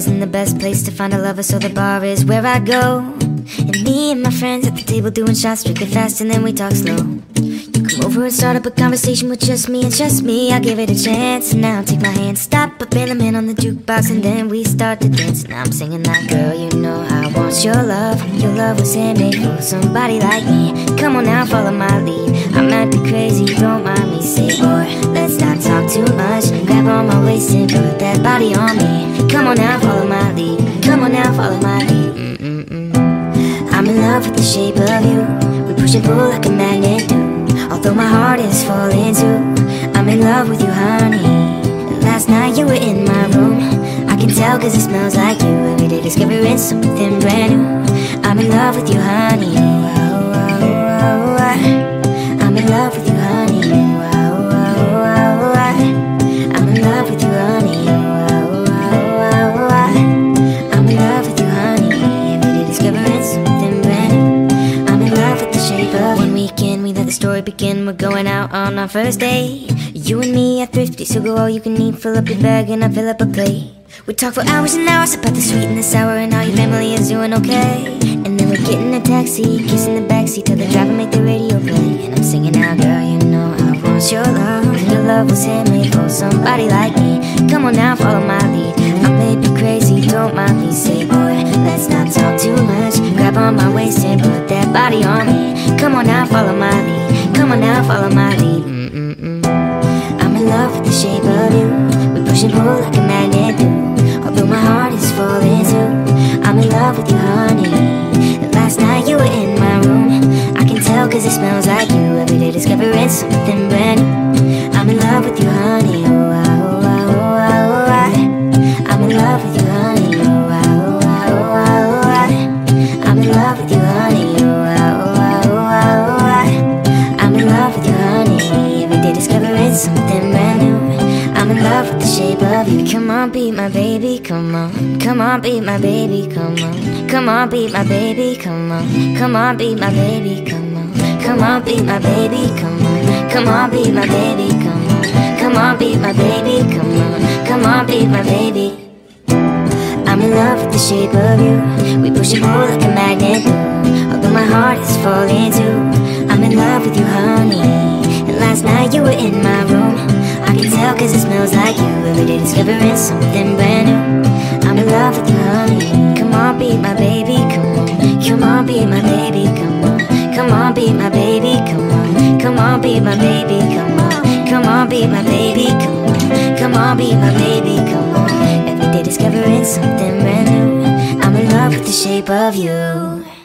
isn't the best place to find a lover, so the bar is where I go. And me and my friends at the table doing shots, drinking fast and then we talk slow. You come over and start up a conversation with just me, and trust me, I'll give it a chance. And now take my hand, stop up and I'm in on the jukebox, and then we start to dance. And I'm singing like, girl, you know I want your love was handmade for somebody like me. Come on now, follow my lead, I'm acting crazy, don't mind me. Say, boy, let's not talk too much, grab on my waist and put that body on me. Come on now, follow my lead, come on now, follow my lead. I'm in love with the shape of you, we push and pull like a magnet do. Although my heart is falling too, I'm in love with you, honey. Last night you were in my room, I can tell cause it smells like you. Every day discovering something brand new, I'm in love with you, honey. I'm in love with you, honey. I'm in love with you, honey. I'm in love with you, honey. Every day discovering something brand new, I'm in love with the shape of. One weekend we let the story begin, we're going out on our first date. You and me are thrifty, so go all you can eat, fill up your bag and I fill up a plate. We talk for hours and hours about the sweet and the sour and how your family is doing okay. And then we get in a taxi, kissing the backseat till the driver make the radio play. And I'm singing out, girl, you know I want your love, and your love was handmade for somebody like me. Come on now, follow my lead, I may be crazy, don't mind me. Say, boy, let's not talk too much, grab on my waist and put that body on me. Come on now, follow my lead, come on now, follow my lead. I'm in love with the shape of you, we push and pull like a magnet do. Although my heart is falling too, I'm in love with you, honey. Last night you were in my room, I can tell cause it smells like you. Every day discovering something brand new, I'm in love with you, honey. I'm in love with you, honey. I'm in love with you, honey. I'm in love with you, honey. Every day discovering something brand new, I'm in love with the shape of you. Come on, be my baby, come on. Come on, be my baby, come on. Come on, be my baby, come on. Come on, be my baby, come on. Come on, be my baby, come on. Come on, be my baby, come on. Come on, be my baby, come on. Come on, be my baby. I'm in love with the shape of you, we push and pull like a magnet do. Although my heart is falling too, I'm in love with you, honey. And last night you were in my room, I can tell cause it smells like you. Every day discovering something brand new, I'm in love with you, honey. Come on, be my baby, come on. Come on, be my baby, come on. Come on, be my baby, come on. Come on, be my baby, come on. Come on, be my baby, come on. Come on, be my baby, come on. Every day discovering something brand new, I'm in love with the shape of you.